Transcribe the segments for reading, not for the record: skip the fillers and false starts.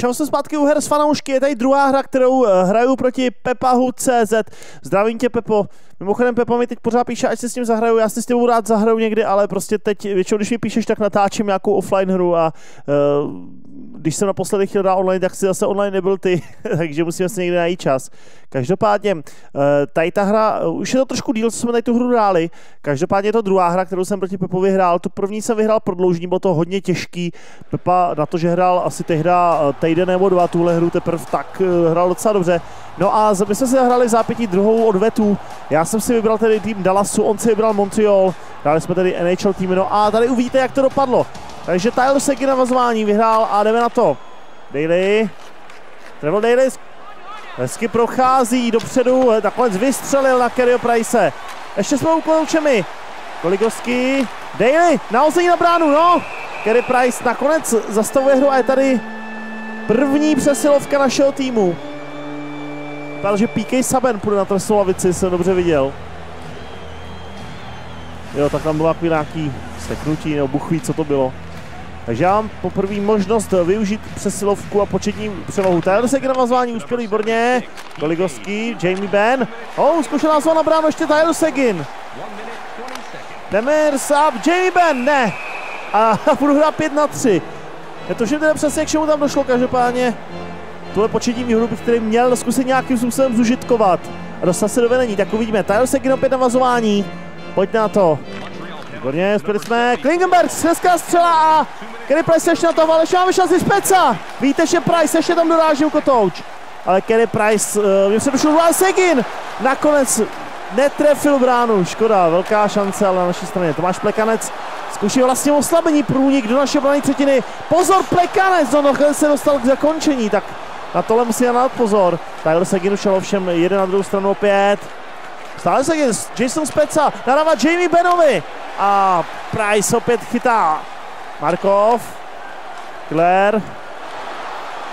Čau, jsem zpátky u her s fanoušky, je tady druhá hra, kterou hraju proti Pepahu.cz. Zdravím tě, Pepo. Mimochodem, Pepa mi teď pořád píše, ať se s ním zahraju, já si s tebou rád zahraju někdy, ale prostě teď, většinou když mi píšeš, tak natáčím nějakou offline hru a když jsem naposledy chtěl dát online, tak si zase online nebyl ty, takže musíme si někdy najít čas. Každopádně, tady ta hra, už je to trošku díl, co jsme tady tu hru hráli, každopádně je to druhá hra, kterou jsem proti Pepovi hrál, tu první jsem vyhrál prodloužení, bylo to hodně těžký, Pepa na to, že hrál asi týden nebo dva tuhle hru teprve, tak hrál docela dobře. No a my jsme si zahráli v zápětí druhou odvetu. Já jsem si vybral tedy tým Dallasu, on si vybral Montreal, dali jsme tedy NHL týmy, no a tady uvidíte, jak to dopadlo. Takže Tyler Seguin na vazování vyhrál a jdeme na to. Daly, Trevor Daly hezky prochází dopředu, nakonec vystřelil na Carey Price. Ještě jsme ukloučemi. Goligovský, Daly, nahození na bránu, no! Carey Price nakonec zastavuje hru a je tady první přesilovka našeho týmu. Takže PK Saben půjde na trestnou lavici, jsem dobře viděl. Jo, tak tam bylo nějaký seknutí nebo buchví, co to bylo. Takže já mám poprvé možnost využít přesilovku a početní přelohu. Tady se k navazování uspěl výborně. Goligovský, Jamie Benn. Zkušená zóna na bránu, ještě Tyler Seguin. Demers up, Jamie Benn, ne! A budu hrát 5-3. Netuším teda přesně, k čemu tam došlo, každopádně tuhle početní výhodu bych tady měl zkusit nějakým způsobem zužitkovat a dostat se do vedení, tak uvidíme. Tyler Seguin opět navazování, pojďte na to. Výborně, zpěli jsme, Klingenberg, hezká střela a Carey Price ještě na to, ale ještě máme šanci z Peca. Víte, že Price ještě tam dorážil kotouč, ale Carey Price, mě se došlo Tyler Seguin, nakonec netrefil bránu, škoda, velká šance, ale na naší straně. Tomáš Plekanec zkouší vlastně oslabení průnik do naší obranné třetiny. Pozor, Plekanec, on se dostal k zakončení, tak na tohle musí dát pozor. Tyler Seguin ušel ovšem jeden na druhou stranu opět. Stále Seguin, Jason Speca, nadává Jamie Bennovi a Price opět chytá. Markov, Claire.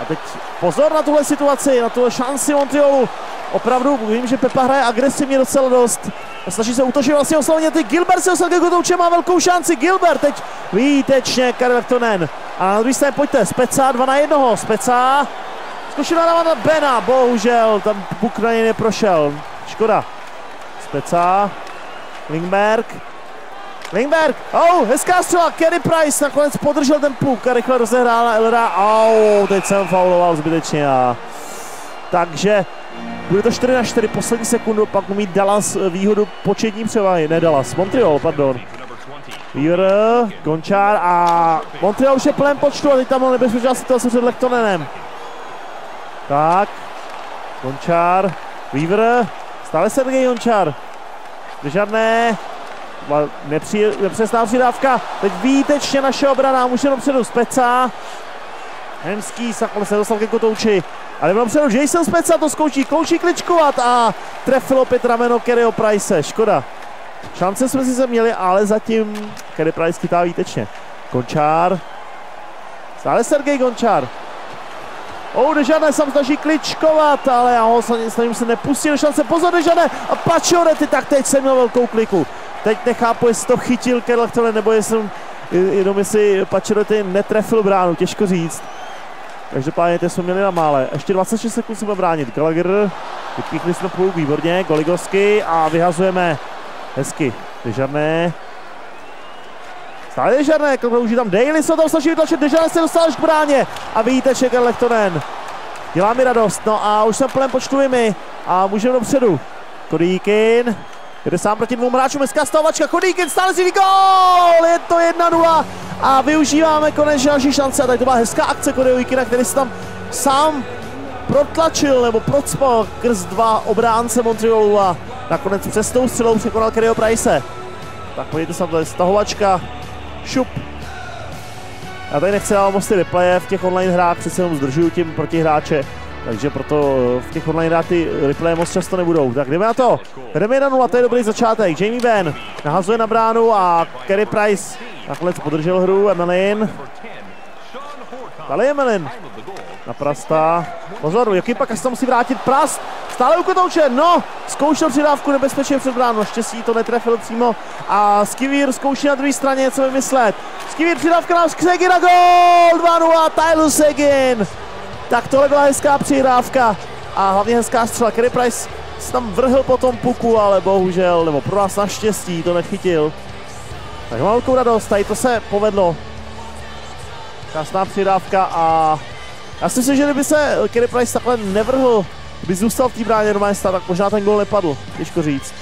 A teď pozor na tuhle situaci, na tuhle šanci Montrealu. Opravdu vím, že Pepa hraje agresivně docela dost. Snaží se útočit vlastně oslavně ty. Gilbert se oslavně kotouče, má velkou šanci. Gilbert teď výtečně Karel Tonen. A na druhé straně pojďte, Speca 2-1, Speca. Zkušil nadávat na Bena, bohužel, tam puk na něj neprošel. Škoda. Speca, Klingberg. Klingberg, hezká střela, Carey Price nakonec podržel ten puk a rychle rozehrál na Elra. Teď jsem fauloval zbytečně. Takže bude to 4-4, poslední sekundu, pak umí Dallas výhodu početní převahy, ne Dallas, Montreal, pardon. Weaver, Končár a Montreal už je plném počtu a teď tam byl nebezpečná situace před Lehtonenem. Tak, Končár, Weaver, stále Sergej Končár. Žádné, nepřesná přidávka, teď výtečně naše obrana, už jenom předu Speca. Hemský se dostal ke kotouči, ale mám předu Jason Speca, to zkouší kličkovat a trefilo opět rameno Careyho Price, škoda. Šance jsme si měli, ale zatím Carey Price chytá výtečně. Končár, stále Sergej Končár. Dežané sám snaží kličkovat, ale já ho se nepustí do šance, pozor Dežané a Pacioretty, tak teď jsem měl velkou kliku. Teď nechápu, jestli to chytil Kerlachtonen, nebo jestli Pacioretty netrefil bránu, těžko říct. Každopádně teď jsme měli na mále, ještě 26 sekund se bude bránit. Gallagher, vypíchli jsme půl, výborně, Goligovsky a vyhazujeme hezky. Dežané. Stále Dežané, už je tam Daly, se tam snaží vytlačit, Dežané se dostal až k bráně a vidíte, že Lehtonen. Dělá mi radost, no a už jsem plném počtu my a můžeme dopředu. Kodýkin, jde sám proti dvou hráčům, hezká stavovačka, Kodýkin stále si gól, je to 1-0 a využíváme konečně naší šance a tady to byla hezká akce Kodýkina, který se tam sám protlačil nebo procpal krz dva obránce Montrealu a nakonec přes tou střelou překonal Careyho Price. Tak podívejte se, to je stahovačka. Šup. Já tady nechci dávat moc ty replaye, v těch online hrách přece jenom zdržuju tím protihráče, takže proto v těch online hrách ty replaye moc často nebudou. Tak jdeme na to, jdeme 1-0, to je dobrý začátek, Jamie Benn nahazuje na bránu a Carey Price nakonec podržel hru, Emelin. Tady Emelin, na Prasta, pozor, jaký pak se musí vrátit Prast, stále u kotouče, no, zkoušel přidávku nebezpečně před bránou, naštěstí to netrefil přímo a Skivier zkouší na druhé straně něco vymyslet. Skivier přidávka na Seguina, gól, 2-0, Tyler Seguin. Tak tohle byla hezká přihrávka a hlavně hezká střela. Carey Price se tam vrhl po tom puku, ale bohužel, nebo pro nás naštěstí, to nechytil. Takže mám velkou radost, tady to se povedlo. Krásná přihrávka a já si myslím, že kdyby se Carey Price takhle nevrhl, kdyby zůstal v té bráně normálně stát, tak možná ten gól nepadl, těžko říct.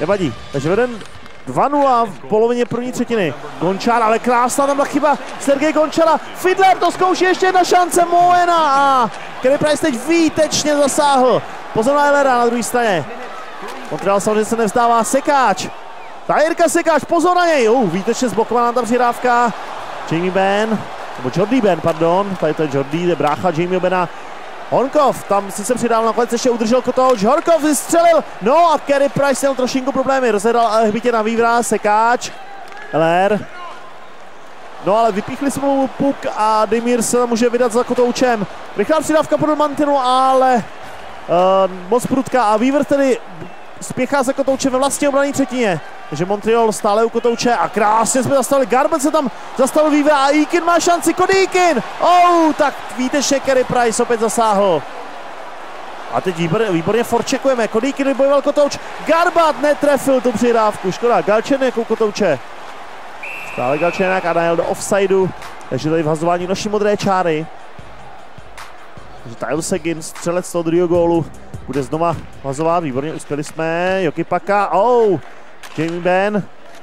Nevadí, takže veden 2-0 v polovině první třetiny. Gončar, ale krásná tam byla chyba Sergej Gončara. Fidler to zkouší, ještě jedna šance Moena a Carey Price teď výtečně zasáhl. Pozor na Ehlera na druhé straně. Montreal samozřejmě se nevzdává, Sekáč. Jirka Sekáč, pozor na něj, výtečně zblokovaná tam přihrávka. Jamie Benn, nebo Jordi Benn, pardon, tady to je Jordi, je brácha Jamie Benna. Horkov, tam sice přidal, nakonec ještě udržel Kotouč, Horkov vystřelil, no a Carey Price měl trošinku problémy, rozhledal hbitě na vývrát, Sekáč, Eller. No ale vypíchli jsme mu puk a Demir se tam může vydat za Kotoučem. Rychlá přidávka pro Mantinu, ale moc prudká a Weaver tedy spěchá za Kotoučem ve vlastní obranné třetině. Takže Montreal stále u Kotouče a krásně jsme zastavili, Garben se tam zastavil Weaver a Eakin má šanci, Cody Eakin! Tak výtečně Carey Price opět zasáhl. A teď výborně forčekujeme, Cody Eakin vybojoval Kotouč, Garbat netrefil tu přihrávku, škoda, Galchenyuk u Kotouče. Stále Galchenyuk a Daniel do offsideu, takže tady vhazování noší modré čáry. Takže Tyler Seguin, střelec toho druhého gólu, bude znova vhazovat, výborně uspěli jsme, Joki Paka, Jamie Benn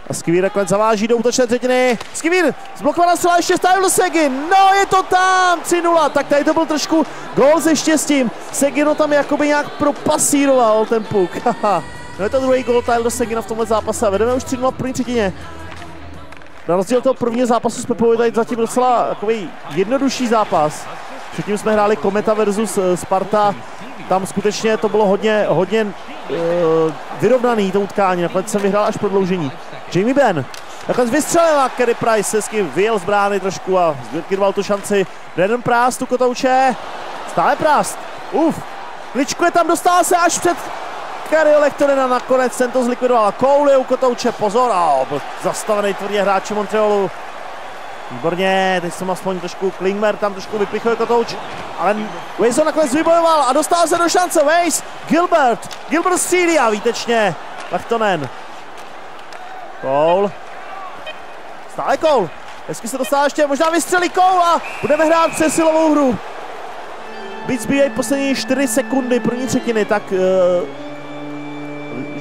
a Skivír nakonec zaváží do útočné třetiny. Skivír, zblokovaná střela, ještě Tyler Seguin, no je to tam, 3-0, tak tady to byl trošku gól se štěstím. Seguin ho tam jakoby nějak propasíroval ten puk, No je to druhý gól Tyler Seguina v tomhle zápase, vedeme už 3-0 v první třetině. Na rozdíl toho prvního zápasu s Pepou je tady zatím docela takový jednodušší zápas. Předtím jsme hráli Kometa versus Sparta, tam skutečně to bylo hodně vyrovnaný to utkání, nakonec jsem vyhrál až prodloužení. Jamie Benn, nakonec vystřelil a Carey Price hezky vyjel z brány trošku a vykydval tu šanci. Brandon Prást u Kotouče, stále Prást, kličkuje tam, dostal se až před Karel Lehtonena, nakonec ten to zlikvidoval a Kouli u Kotouče, pozor, byl zastavený tvrdě hráči Montrealu. Výborně, teď jsem aspoň trošku Klingmer, tam trošku vypichuje Kotouč, ale Weiss ho nakonec vybojoval a dostal se do šance, Weiss, Gilbert střílí a výtečně, Lehtonen. Koul, stále Koul, hezky se dostal ještě, možná vystřelí Koul a budeme hrát přesilovou hru. Byť zbývají poslední 4 sekundy první třetiny, tak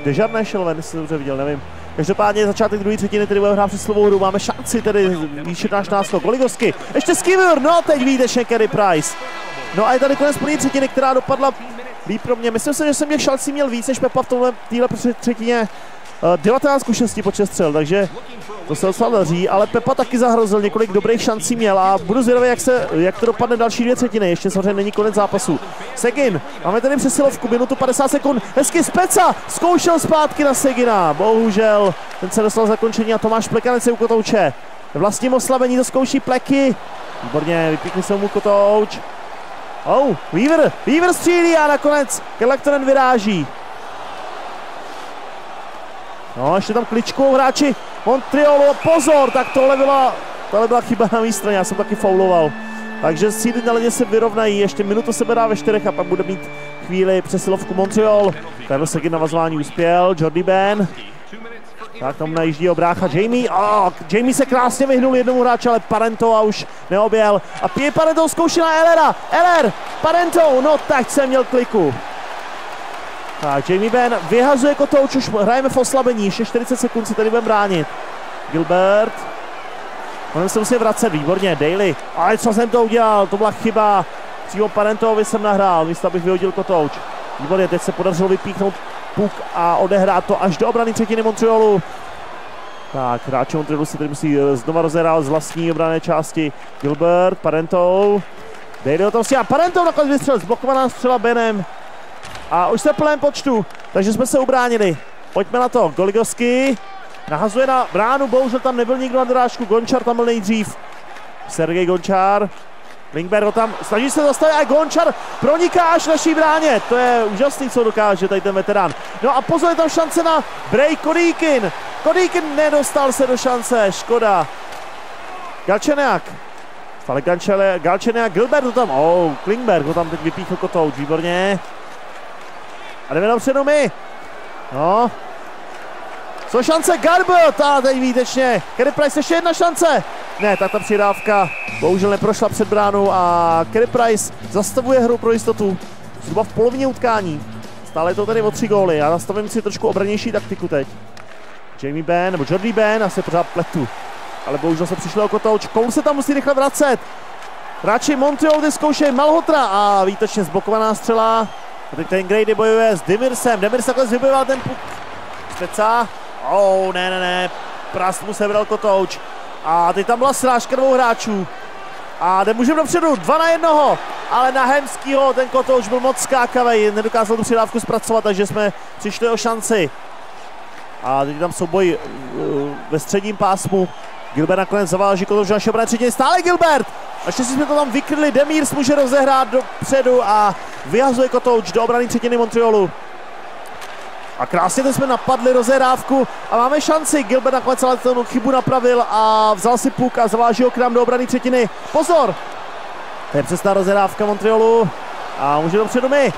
Dežar nešel ven, jestli jsem dobře viděl, nevím. Každopádně začátek druhé třetiny, tedy budeme hrát přesilovou hru, máme šanci tedy výšit náš náskok. Goligosky, ještě Skivur, no teď výtečně Carey Price. No a je tady konec první třetiny, která dopadla líp pro mě. Myslím si, že jsem těch šancí měl víc než Pepa v téhle třetině, 19:6 počet střel, takže to se docela daří, ale Pepa taky zahrozil, několik dobrých šancí měl a budu zvědavý, jak to dopadne další dvě třetiny, ještě samozřejmě není konec zápasu. Seguin, máme tady přesilovku, minutu 50 sekund, hezky Speca, zkoušel zpátky na Seguina, bohužel, ten se dostal zakončení a Tomáš Plekanec je u Kotouče. Vlastním oslabení to zkouší Pleky, výborně, vypíkli se mu Kotouč. Weaver střílí a nakonec Lehtonen vyráží. No, ještě tam kličkou hráči Montrealu, pozor, tak tohle byla chyba na mý straně, já jsem taky fauloval. Takže síly na ledě se vyrovnají, ještě minutu se dá ve 4 a pak bude mít chvíli přesilovku Montreal. Tady se na vazování uspěl, Jordi Benn. Tak tam najíždí obrácha Jamie, Jamie se krásně vyhnul jednomu hráči, ale Parento a už neobjel. A Pie Parento zkouší na Ehlera, Ehler, Parento, no tak jsem měl kliku. A Jamie Benn vyhazuje Kotouč, už hrajeme v oslabení, ještě 40 sekund se tady budeme bránit. Gilbert, on se musí vracet, výborně, Daly, ale co jsem to udělal, to byla chyba, přímo Parentovi jsem nahrál, místo abych vyhodil Kotouč. Výborně, teď se podařilo vypíchnout puk a odehrát to až do obrany třetiny Montrealu. Tak, hráči Montrealu se tady musí znova rozehrát z vlastní obrané části. Gilbert, Parento, Daly o tom si a Parento nakonec vystřel, zblokovaná střela Benem. A už se plném počtu, takže jsme se ubránili. Pojďme na to, Goligosky nahazuje na bránu, bohužel tam nebyl nikdo na drážku, Gončar tam byl nejdřív. Sergej Gončar, Klingberg ho tam snaží se zastavit a Gončar proniká až naší bráně. To je úžasný, co dokáže tady ten veterán. No a pozor, je tam šance na break, Cody Eakin. Cody Eakin nedostal se do šance, škoda. Galchenyuk, Stále Galčene a Gilbert ho tam, Klingberg ho tam teď vypíchl kotouč, výborně. A jdeme dopředu my. No. Co šance Garbutt a teď výtečně. Carey Price ještě jedna šance. Ne, tak ta přidávka bohužel neprošla před bránu a Carey Price zastavuje hru pro jistotu. Zhruba v polovině utkání. Stále je to tady o 3 góly. Já nastavím si trošku obranější taktiku teď. Jamie Benn nebo Jordy Benn, asi pořád pletu. Ale bohužel se přišlo o kotouč. Cole se tam musí rychle vracet. Hráči Montrealu zkoušejí Malhotra a výtečně zblokovaná střela. A teď ten Grady bojuje s Demirsem. Demirs takhle zvybojoval ten puk. Specá. Ne. Prast mu sebral kotouč. A teď tam byla srážka dvou hráčů. A nemůžeme dopředu. 2 na 1. Ale na Hemskýho ten kotouč byl moc skákavej. Nedokázal tu přidávku zpracovat, takže jsme přišli o šanci. A teď tam souboj ve středním pásmu. Gilbert nakonec zaváží kotouč do naší obrané třetiny. Stále Gilbert! Naštěstí jsme to tam vykryli. Demírs může rozehrát dopředu a vyhazuje kotouč do obrany třetiny Montrealu. A krásně to jsme napadli rozehrávku a máme šanci. Gilbert nakonec ale tu chybu napravil a vzal si puk a zaváží ho k nám do obrany třetiny. Pozor! To je přesná rozehrávka Montrealu a může dopředu my.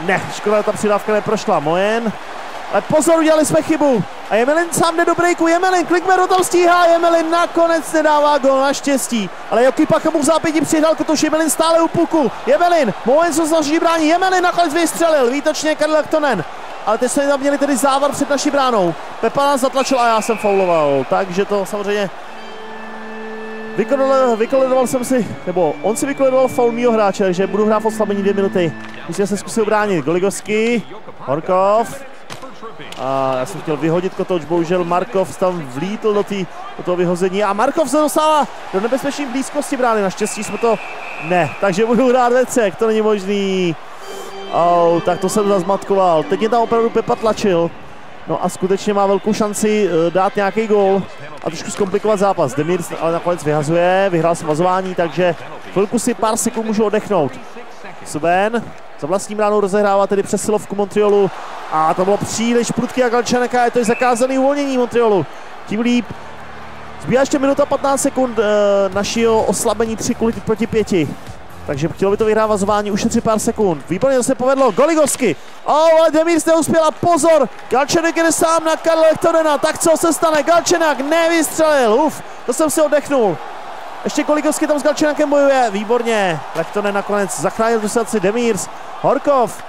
Ne, škoda, ta přidávka neprošla. Moen. Ale pozor, udělali jsme chybu. A Jemelin sám jde do breaku. Jemelin, Klingberg ho tam stíhá. Jemelin nakonec nedává gol, naštěstí. Ale Joky Paka mu v zápětí přihrál kotouč. Jemelin stále u puku. Jemelin, Moen se snaží brání. Jemelin nakonec vystřelil. Výtočně Karel Lehtonen. Ale teď jsme tam měli tedy závar před naší bránou. Pepa nás zatlačil a já jsem fauloval. Takže to samozřejmě vykolidoval jsem si, nebo on si vykolidoval faul mýho hráče, takže budu hrát v oslabení 2 minuty. Musím se zkusit bránit. Goligovský, Horkov. A já jsem chtěl vyhodit kotouč, bohužel Markov tam vlítl do toho vyhození a Markov se dostává do nebezpečné blízkosti brány, naštěstí jsme to ne, takže budu hrát vecek, to není možný. Tak to jsem zazmatkoval, teď mě tam opravdu Pepa tlačil, no a skutečně má velkou šanci dát nějaký gól a trošku zkomplikovat zápas. Demir ale nakonec vyhazuje, vyhrál svazování, takže chvilku si pár sekund můžu odechnout. Suben za vlastní bránou rozehrává tedy přesilovku Montrealu a to bylo příliš prudký a Galčaneka, je to i zakázané uvolnění Montrealu. Tím líp. Zbývá ještě minuta 15 sekund našeho oslabení 3 proti 5. Takže chtělo by to vyhrát vazování, ušetřit pár sekund. Výborně to se povedlo, Goligovsky. Ale Demírs neuspěl a pozor, Galčenek jde sám na Karla Lehtonena, tak co se stane, Galčenek nevystřelil, to jsem si oddechnul. Ještě Goligovsky tam s Galčenekem bojuje, výborně. Lehtonen nakonec zachránil tu situaci, Demírs, Horkov.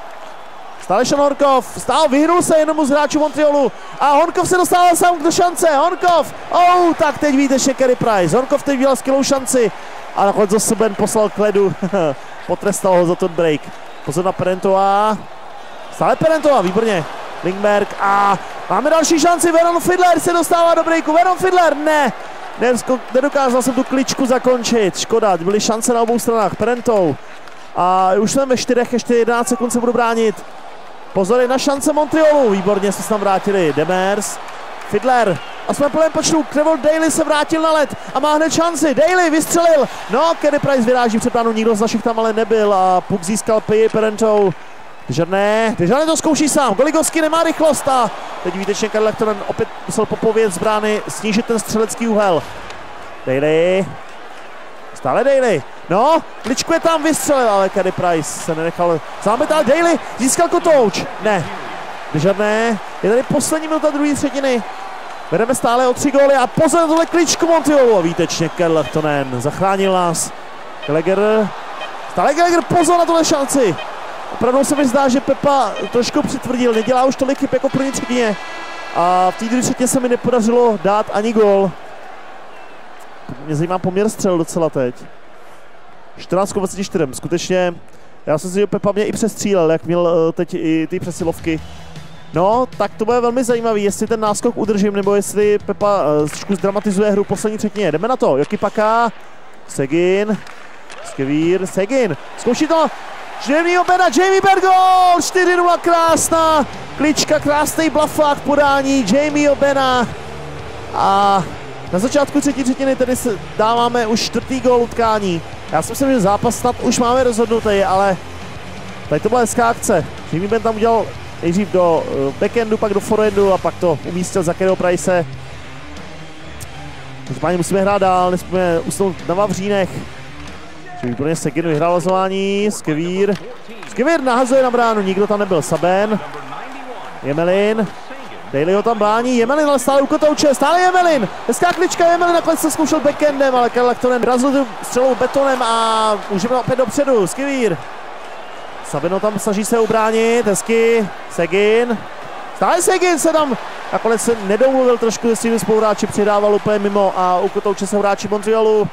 Stále Sean Horkov, vyhnul se jednomu z hráčů Montrealu a Horkov se dostával sám do šance, Horkov. Tak teď víte, že Carey Price, Horkov teď udělal skvělou šanci. A nakonec zase Ben poslal k ledu, potrestal ho za ten break. Pozor na Perentová, stále Perentová, výborně. Lingberg a máme další šanci, Veron Fiedler se dostává do breaku, Veron Fiedler, ne, nedokázal jsem tu kličku zakončit, škoda, byly šance na obou stranách, Perentou. A už jsme ve 4, ještě 11 sekund se budu bránit. Pozor na šance Montrealu, výborně se tam vrátili, Demers, Fiedler. A jsme plném počtu, Trevor Daley se vrátil na led a má hned šanci, Daley vystřelil, Carey Price vyráží před bránu, nikdo z našich tam ale nebyl a puk získal Perentou. Dežané to zkouší sám, Goligovský nemá rychlost a teď výtečně Karel Lehtonen opět musel popovět z brány, snížit ten střelecký úhel. Daley, stále Daley, kličku je tam, vystřelil, ale Carey Price se nenechal zámetat, Daley získal kotouč, ne, Dežané, je tady poslední minuta druhé třetiny. Vedeme stále o 3 góly a pozor na tohle kličku Montrealu a výtečně Karel Lehtonen zachránil nás. Gallagher, stále Gallagher, pozor na tohle šanci. Opravdu se mi zdá, že Pepa trošku přitvrdil, nedělá už tolik chyb jako první třetině. A v té druhé třetině se mi nepodařilo dát ani gól. Mě zajímá poměr střel docela teď. 14 k 24, skutečně. Já jsem si, že Pepa mě i přestřílel, jak měl teď i ty přesilovky. Tak to bude velmi zajímavý, jestli ten náskok udržím, nebo jestli Pepa trošku zdramatizuje hru poslední třetině. Jdeme na to, Joky Paka, Segin, Skevír, Segin, zkouší to, Jamie Benna, Jamie Bergol, 4-0, krásná klička, krásný blafák podání, Jamie Benna. A na začátku třetí třetiny tedy dáváme už 4. gól utkání. Já si myslím, že zápas snad už máme rozhodnutý, ale tady to byla hezká akce, Jamie Benn tam udělal nejdřív do backendu, pak do forendu a pak to umístil za Careyho Price. Každopádně musíme hrát dál, nesmíme usnout na vavřínech. Výborně Segin vyhrál hlasování, Skevír. Skevír nahazuje na bránu, nikdo tam nebyl, Saben. Jemelin. Daly ho tam brání, Jemelin ale stále u kotouče, stále Jemelin. Hezká klička, Jemelin nakonec se zkoušel backendem, ale Karlaktonen razil tu střelou betonem a už opět dopředu, Skevír. Sabeno tam snaží se ubránit, hezky, Segin. Stále Segin se tam nakonec se nedomluvil trošku se svými spoluhráči, přidával úplně mimo a u kotouče se hráči Montrealu.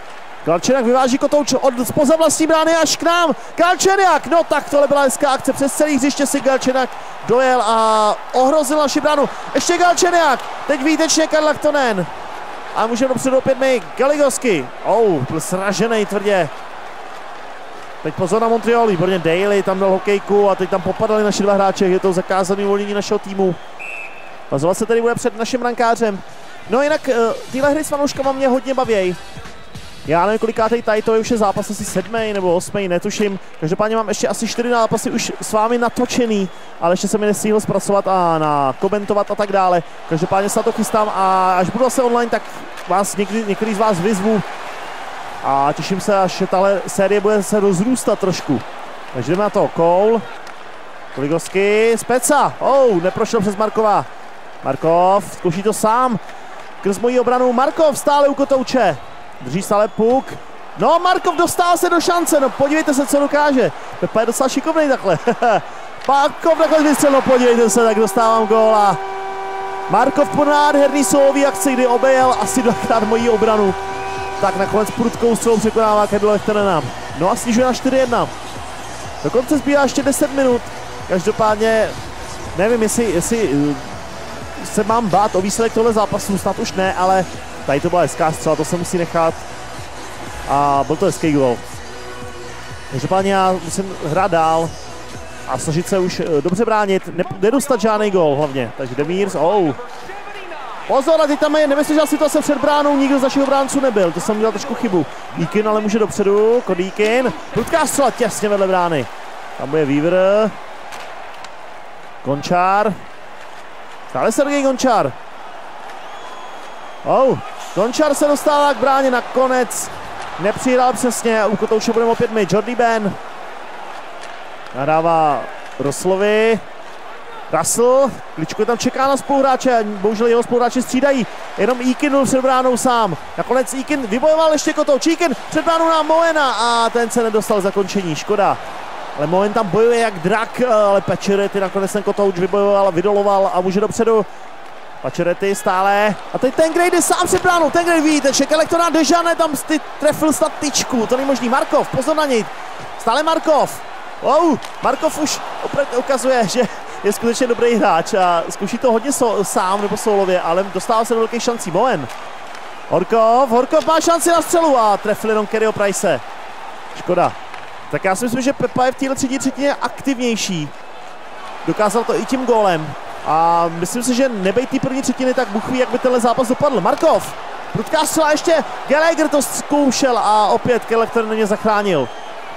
Galčeniak vyváží kotouč od spoza vlastní brány až k nám. Galčeniak, no tak tohle byla hezká akce, přes celý hřiště si Galčeniak dojel a ohrozil naši bránu. Ještě Galčeniak, teď výtečně Karlaktonen. A můžeme dopředu opět my, Galigosky. Byl sražený tvrdě. Teď pozor na Montreal, výborně Daly tam dal hokejku a teď tam popadali naši dva hráče, je to zakázané uvolnění našeho týmu. Vazovat se tedy bude před naším rankářem. No jinak tyhle hry s fanouškama mě hodně bavějí. Já nevím, kolikátej tady to je, už je zápas asi 7. nebo 8. netuším. Každopádně mám ještě asi 4 zápasy už s vámi natočený, ale ještě se mi nestíhl zpracovat a komentovat a tak dále. Každopádně se na to chystám a až budu zase online, tak vás některý z vás vyzvu. A těším se, až tahle série bude se rozrůstat trošku. Takže jdeme na to, Koul. Koligovský, Speca, neprošel přes Markova. Markov, zkouší to sám. Krz mojí obranu, Markov stále u kotouče. Drží stále puk. No, Markov dostal se do šance, no podívejte se, co dokáže. Pepa je docela šikovnej takhle. Markov takhle vystřelil, podívejte se, tak dostávám góla. Markov po nádherný solový akci, kdy obejel asi dvakrát moji obranu. Tak nakonec prudkou střelou překonává Karlaktonena. No a snižuje na 4-1. Dokonce zbývá ještě 10 minut. Každopádně nevím, jestli se mám bát o výsledek tohle zápasu, snad už ne, ale tady to byla hezká střela, to se musí nechat. A byl to hezký gol. Každopádně já musím hrát dál a snažit se už dobře bránit, nedostat žádný gol hlavně. Takže Demírs, Pozor, a teď tam je nemyslíš situace před bránou, nikdo z našich obránců nebyl, to jsem udělal trošku chybu. Díkin ale může dopředu, Kodíkin, prudká střela těsně vedle brány. Tam bude Weaver. Končár. Stále Sergej Končár. Končár se dostává k bráně, nakonec nepřihrál přesně, u kotouče budeme opět my, Jordy Ben. Nahrává Roslovi. Russell, Kličko tam čeká na spoluhráče, bohužel jeho spoluhráči střídají, jenom Ikin před bránou sám, nakonec Ikin vybojoval ještě kotouč, Ikin před bránou na Moena a ten se nedostal zakončení, škoda. Ale Moen tam bojuje jak drak, ale Pacioretty nakonec ten kotouč vybojoval, vydoloval a může dopředu. Pacioretty stále, a teď ten Grady sám před bránou, ten Grady vidíte, čekal Elektorá Dežané, tam trefil snad tyčku, to není možný, Markov, pozor na něj, stále Markov. Markov už ukazuje, že je skutečně dobrý hráč a zkouší to hodně sám nebo soulově, ale dostává se do velkých šancí. Moen. Horkov má šanci na střelu a trefil jenom Careyho Price. Škoda. Tak já si myslím, že Pepa je v téhle třetině aktivnější. Dokázal to i tím gólem. A myslím si, že nebejt té první třetiny, tak buchví, jak by tenhle zápas dopadl. Markov. Prudká střela ještě. Gallagher to zkoušel a opět Kellektor na ně zachránil.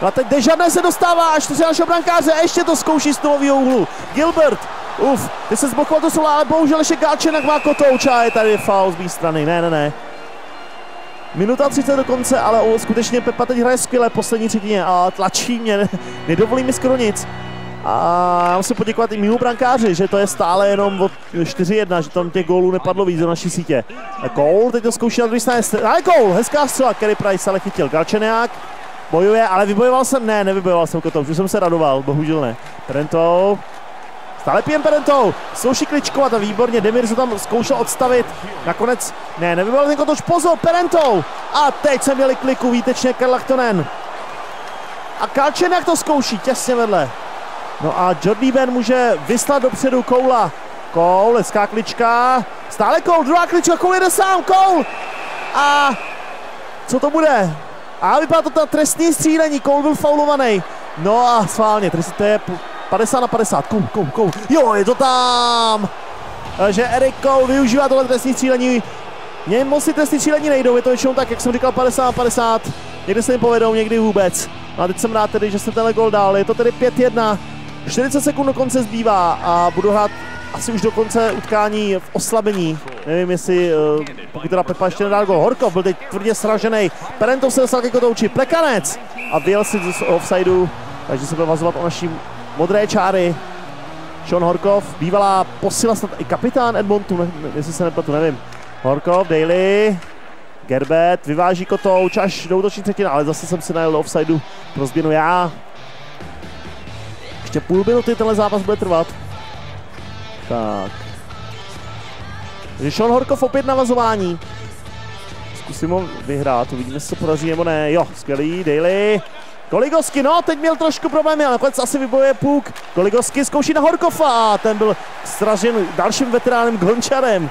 A teď Dežadné se dostává až do našeho brankáře a ještě to zkouší z nového úhlu. Gilbert, ty se zblokoval to soula, ale bohužel ještě Galčenak má kotouč a je tady faul z mé strany, ne. Minuta 30 do konce, ale skutečně Pepa teď hraje skvěle poslední třetině a tlačí mě, nedovolí mi skoro nic. A já musím poděkovat i mýmu brankáři, že to je stále jenom od 4-1, že tam těch gólů nepadlo víc do naší sítě. Koul teď to zkouší na druhé straně, ale Koul, hezká střela, Carey Price ale chytil Galčeniak. Bojuje, ale nevybojoval jsem kotouč, už jsem se radoval, bohužel ne. Perentou, stále pijem Perentou, zkouší Kličkovat a výborně, Demir se tam zkoušel odstavit, nakonec, nevybojoval ten kotouč, pozor, Perentou! A teď se měli kliku, výtečně Karlaktonen. A Galčeniak to zkouší, těsně vedle. No a Jordy Ben může vyslat dopředu Koula. Koul, hezká klička, stále Koul, druhá klička, Koul jede sám, Koul! A co to bude? A vypadá to trestní střílení, Koul byl faulovaný. No a sválně, to je 50-50, Koul, jo, je to tam! Takže Erik Koul využívá tohle trestní střílení. Mně moc si trestní střílení nejdou, je to většinou tak, jak jsem říkal, 50-50. Někdy se jim povedou, někdy vůbec. No a teď jsem rád tedy, že jsem tenhle gól dal, je to tedy 5-1. 40 sekund do konce zbývá a budu hrát asi už do konce utkání v oslabení. Nevím, jestli pokud teda Pepa ještě nedá gol. Horkov byl teď tvrdě sražený. Perentov se dostal ke kotouči. Plekanec a vyjel si z offsideu, takže se byl vazovat o naší modré čáry. Sean Horkov, bývalá posila snad i kapitán Edmontu, jestli se nepletu, nevím. Horkov, Daly, Gerbet, vyváží kotouč až do útoční třetina, ale zase jsem si najel offsideu pro změnu já. Ještě půl minuty tenhle zápas bude trvat. Tak. Sean Horkov opět navazování. Zkusím ho vyhrát, uvidíme, co podaří nebo ne. Jo, skvělý, Daly. Goligoski, no teď měl trošku problémy, ale nakonec asi vybojuje puk. Goligoski zkouší na Horkova a ten byl sražen dalším veteránem Gončarem.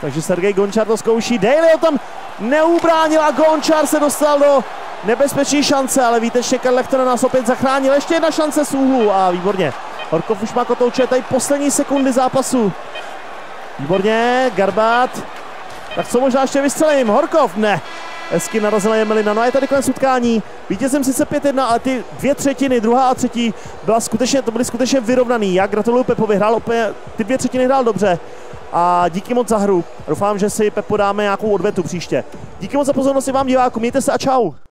Takže Sergej Gončar to zkouší, Daly ho tam neubránil a Gončar se dostal do nebezpečné šance, ale výtečně Karlechton nás opět zachránil, ještě jedna šance z úhlu a výborně. Horkov už má kotouče, tady poslední sekundy zápasu. Výborně, Garbat, tak co možná ještě vystřelím, Horkov, ne. Hezky narazila Jemelina, no a je tady konec utkání. Vítězem sice 5-1, ale ty dvě třetiny, druhá a třetí, byly skutečně vyrovnaný. Já gratuluju Pepovi, hrál opět, ty dvě třetiny hrál dobře. A díky moc za hru. Doufám, že si Pepo dáme nějakou odvetu příště. Díky moc za pozornost i vám, diváku, mějte se a čau.